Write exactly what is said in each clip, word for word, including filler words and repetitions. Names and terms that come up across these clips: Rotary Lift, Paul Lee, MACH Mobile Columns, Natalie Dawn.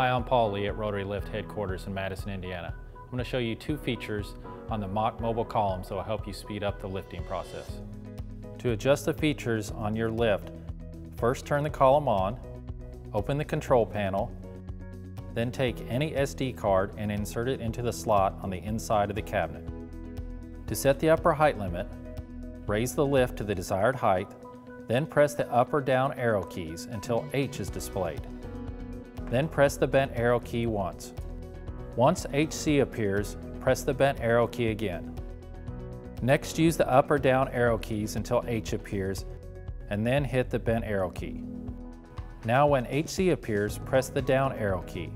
Hi, I'm Paul Lee at Rotary Lift headquarters in Madison, Indiana. I'm going to show you two features on the Mach Mobile Columns that will help you speed up the lifting process. To adjust the features on your lift, first turn the column on, open the control panel, then take any S D card and insert it into the slot on the inside of the cabinet. To set the upper height limit, raise the lift to the desired height, then press the up or down arrow keys until H is displayed. Then press the bent arrow key once. Once H C appears, press the bent arrow key again. Next, use the up or down arrow keys until H appears, and then hit the bent arrow key. Now when H C appears, press the down arrow key.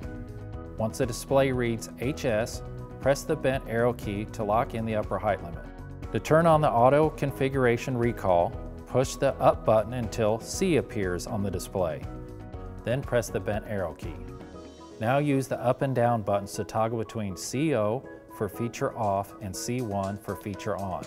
Once the display reads H S, press the bent arrow key to lock in the upper height limit. To turn on the auto configuration recall, push the up button until C appears on the display. Then press the bent arrow key. Now use the up and down buttons to toggle between C O for feature off and C one for feature on.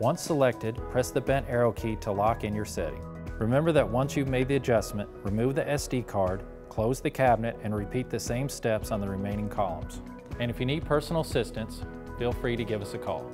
Once selected, press the bent arrow key to lock in your setting. Remember that once you've made the adjustment, remove the S D card, close the cabinet, and repeat the same steps on the remaining columns. And if you need personal assistance, feel free to give us a call.